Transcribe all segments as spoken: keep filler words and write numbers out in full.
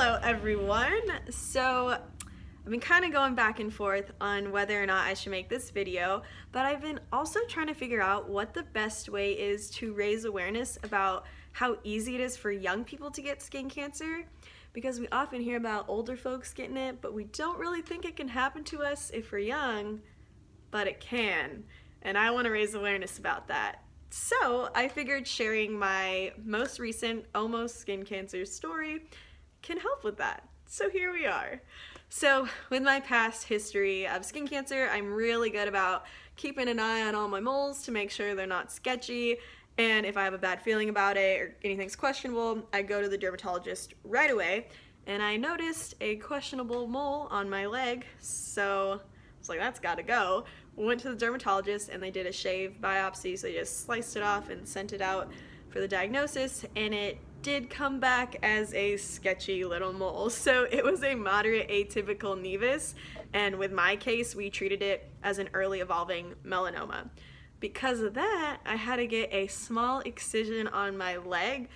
Hello everyone. So I've been kind of going back and forth on whether or not I should make this video, but I've been also trying to figure out what the best way is to raise awareness about how easy it is for young people to get skin cancer, because we often hear about older folks getting it, but we don't really think it can happen to us if we're young, but it can. And I want to raise awareness about that. So I figured sharing my most recent almost skin cancer story can help with that. So here we are. So with my past history of skin cancer, I'm really good about keeping an eye on all my moles to make sure they're not sketchy, and if I have a bad feeling about it or anything's questionable, I go to the dermatologist right away. And I noticed a questionable mole on my leg, so I was like, that's gotta go. Went to the dermatologist and they did a shave biopsy, so they just sliced it off and sent it out for the diagnosis, and it did come back as a sketchy little mole. So it was a moderate atypical nevus, and with my case we treated it as an early evolving melanoma. Because of that, I had to get a small excision on my leg,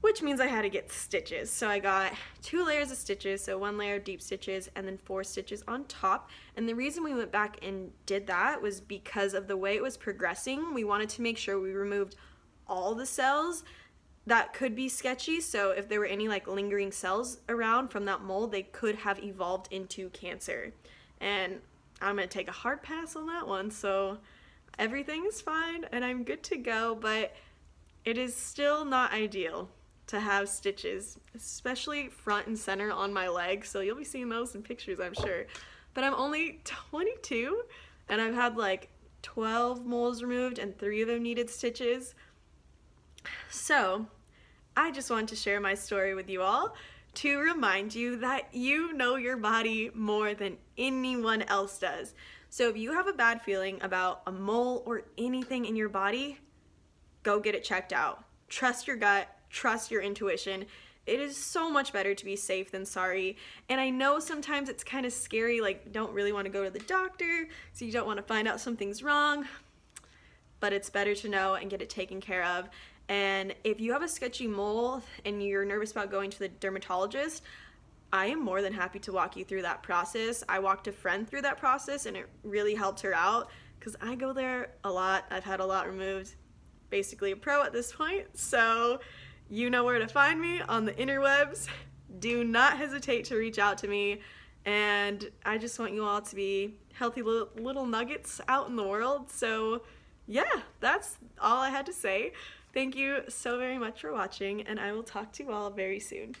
which means I had to get stitches. So I got two layers of stitches, so one layer of deep stitches and then four stitches on top. And the reason we went back and did that was because of the way it was progressing. We wanted to make sure we removed all the cells that could be sketchy, so if there were any like lingering cells around from that mole, they could have evolved into cancer. And I'm gonna take a hard pass on that one, so everything's fine and I'm good to go, but it is still not ideal to have stitches, especially front and center on my leg, so you'll be seeing those in pictures, I'm sure. But I'm only twenty-two and I've had like twelve moles removed and three of them needed stitches. So I just wanted to share my story with you all to remind you that you know your body more than anyone else does. So if you have a bad feeling about a mole or anything in your body, go get it checked out. Trust your gut, trust your intuition. It is so much better to be safe than sorry. And I know sometimes it's kind of scary, like you don't really want to go to the doctor, so you don't want to find out something's wrong, but it's better to know and get it taken care of. And if you have a sketchy mole and you're nervous about going to the dermatologist, I am more than happy to walk you through that process. I walked a friend through that process and it really helped her out because I go there a lot. I've had a lot removed. Basically a pro at this point, so you know where to find me on the interwebs. Do not hesitate to reach out to me, and I just want you all to be healthy little, little nuggets out in the world. So yeah, that's all I had to say. Thank you so very much for watching, and I will talk to you all very soon.